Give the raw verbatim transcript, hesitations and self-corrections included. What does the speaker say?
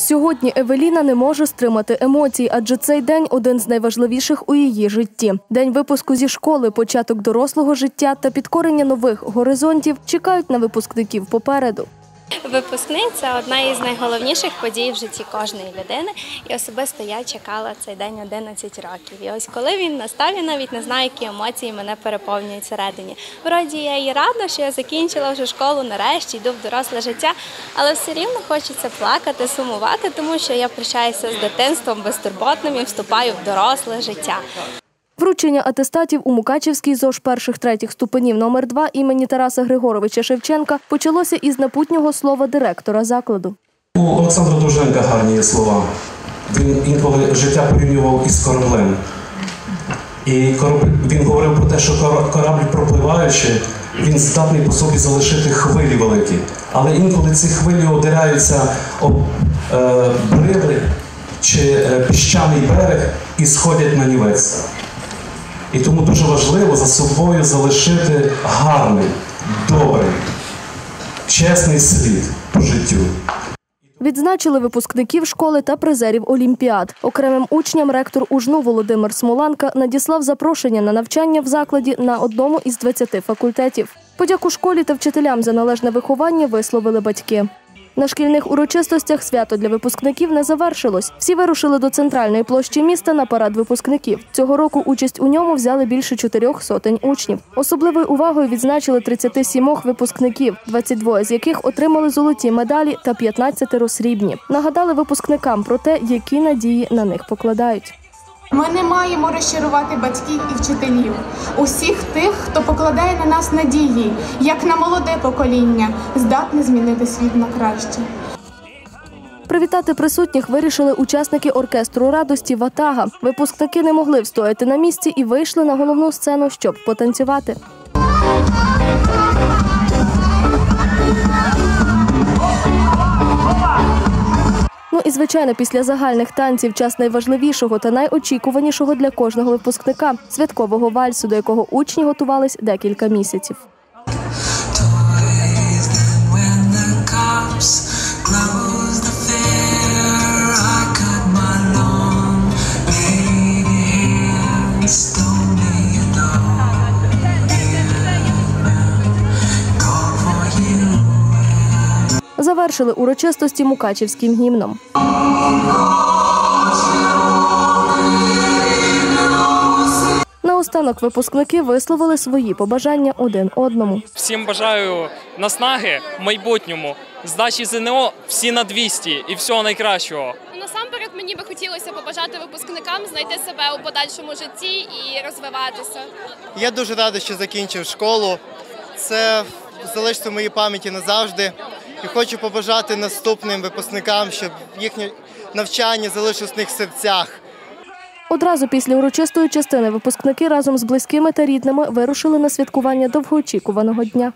Сьогодні Евеліна не може стримати емоцій, адже цей день – один з найважливіших у її житті. День випуску зі школи, початок дорослого життя та підкорення нових горизонтів чекають на випускників попереду. Випускний – це одна із найголовніших подій в житті кожної людини. І особисто я чекала цей день одинадцять років. І ось коли він настав, я навіть не знаю, які емоції мене переповнюють всередині. Вроді я і рада, що я закінчила вже школу, нарешті йду в доросле життя. Але все рівно хочеться плакати, сумувати, тому що я прощаюся з дитинством безтурботним і вступаю в доросле життя. Вручення атестатів у Мукачівській ЗОШ перших-третіх ступенів номер два імені Тараса Григоровича Шевченка почалося із напутнього слова директора закладу. У Олександра Довженка гарні слова. Він інколи життя порівнював із кораблем. І він говорив про те, що корабль пропливаючи, він здатний по собі залишити хвилі великі. Але інколи ці хвилі одираються об е, брили чи піщаний берег і сходять на нівець. І тому дуже важливо за собою залишити гарний, добрий, чесний слід по життю. Відзначили випускників школи та призерів олімпіад. Окремим учням ректор УжНУ Володимир Смоланка надіслав запрошення на навчання в закладі на одному із двадцяти факультетів. Подяку школі та вчителям за належне виховання висловили батьки. На шкільних урочистостях свято для випускників не завершилось. Всі вирушили до центральної площі міста на парад випускників. Цього року участь у ньому взяли більше чотирьох сотень учнів. Особливою увагою відзначили тридцять сім випускників, двадцять два з яких отримали золоті медалі та п'ятнадцять срібні. Нагадали випускникам про те, які надії на них покладають. Ми не маємо розчарувати батьків і вчителів, усіх тих, хто покладає на нас надії, як на молоде покоління, здатне змінити світ на краще. Привітати присутніх вирішили учасники оркестру радості «Ватага». Випускники не могли встояти на місці і вийшли на головну сцену, щоб потанцювати. Ну і, звичайно, після загальних танців час найважливішого та найочікуванішого для кожного випускника – святкового вальсу, до якого учні готувались декілька місяців. Завершили урочистості мукачівським гімном. Наостанок випускники висловили свої побажання один одному. Всім бажаю наснаги в майбутньому, здачі ЗНО всі на двісті і всього найкращого. Насамперед мені би хотілося побажати випускникам знайти себе у подальшому житті і розвиватися. Я дуже радий, що закінчив школу. Це залишиться в моїй пам'яті назавжди. І хочу побажати наступним випускникам, щоб їхнє навчання залишилось в них серцях. Одразу після урочистої частини випускники разом з близькими та рідними вирушили на святкування довгоочікуваного дня.